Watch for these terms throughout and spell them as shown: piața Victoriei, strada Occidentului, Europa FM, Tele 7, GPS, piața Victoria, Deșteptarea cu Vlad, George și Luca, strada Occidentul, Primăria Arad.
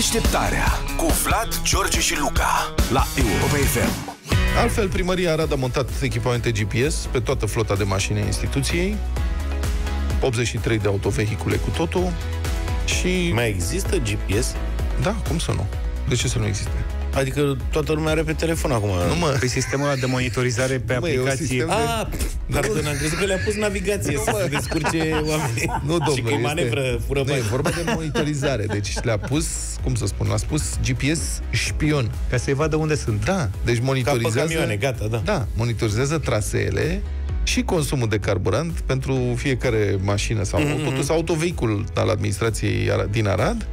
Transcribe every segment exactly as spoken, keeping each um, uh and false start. Deșteptarea cu Vlad, George și Luca la Europa F M. Altfel, primăria Arad a montat echipamente G P S pe toată flota de mașini a instituției, optzeci și trei de autovehicule cu totul. Și... mai există G P S? Da, cum să nu? De ce să nu existe? Adică toată lumea are pe telefon acum. Nu, mă. Pe sistemul ăla de monitorizare pe nu, aplicație. Mă, a, de... dar pardon, am crezut că le-a pus navigație nu, să se descurce oamenii. Nu, domnule, și că este... manevră, fură bani. Nu, e vorba de monitorizare. Deci le-a pus, cum să spun, l-a spus G P S șpion. Ca să-i vadă unde sunt. Da, deci monitorizează... ca pe camioane, gata, da. Da, monitorizează traseele și consumul de carburant pentru fiecare mașină sau mm-hmm. auto, sau autovehicul al administrației din Arad.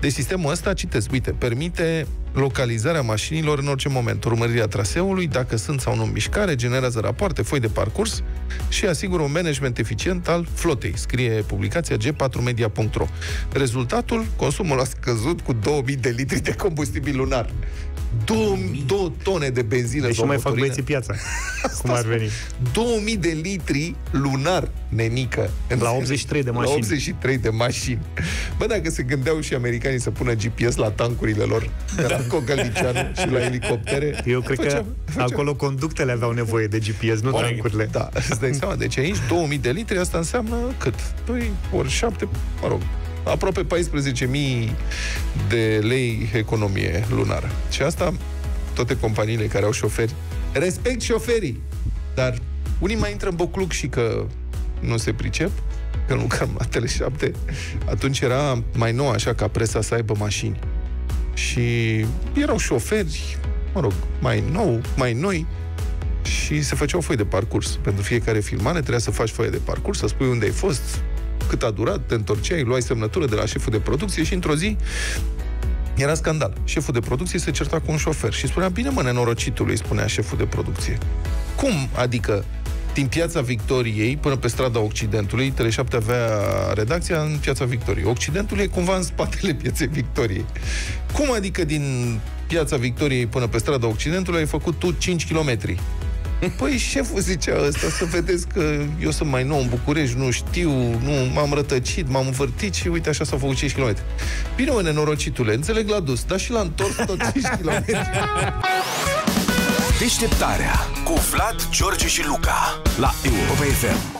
Deci sistemul ăsta, citesc, uite, permite localizarea mașinilor în orice moment, urmărirea traseului, dacă sunt sau nu în mișcare, generează rapoarte, foi de parcurs și asigură un management eficient al flotei, scrie publicația g patru media punct ro. Rezultatul? Consumul a scăzut cu două mii de litri de combustibil lunar. două tone de benzină. Deci nu mai fac băieții piața. Cum ar veni? două mii de litri lunar, nenică. La optzeci și trei de mașini. La optzeci și trei de mașini. Bă, dacă se gândeau și americanii să pună G P S la tancurile lor, la Cogălnicianu și la elicoptere. Eu cred făceam, că făceam. Acolo conductele aveau nevoie de G P S, nu Oare, tancurile. Da, îți dai seama. Deci aici două mii de litri, asta înseamnă cât? doi ori șapte, mă rog, aproape paisprezece mii de lei economie lunară. Și asta, toate companiile care au șoferi, respect șoferii, dar unii mai intră în bocluc și că nu se pricep, că lucram la Tele șapte. Atunci era mai nou așa ca presa să aibă mașini. Și erau șoferi, mă rog, mai nou, mai noi, și se făceau foi de parcurs. Pentru fiecare filmare trebuia să faci foaie de parcurs, să spui unde ai fost, cât a durat, te întorceai, luai semnătură de la șeful de producție și într-o zi era scandal. Șeful de producție se certa cu un șofer și spunea, bine mă, nenorocitului, spunea șeful de producție. Cum? Adică, din Piața Victoriei până pe strada Occidentului, Tele șapte avea redacția în Piața Victoriei. Occidentul e cumva în spatele Pieței Victoriei. Cum adică din Piața Victoriei până pe strada Occidentului ai făcut tu cinci kilometri? Păi șeful zicea ăsta, să vedeți că eu sunt mai nou în București, nu știu, nu, m-am rătăcit, m-am învârtit și uite așa s-au făcut cinci kilometri. Bine, mă, nenorocitule, înțeleg la dus, dar și la întors tot cinci kilometri. Deșteptarea cu Vlad, George și Luca la Europa F M.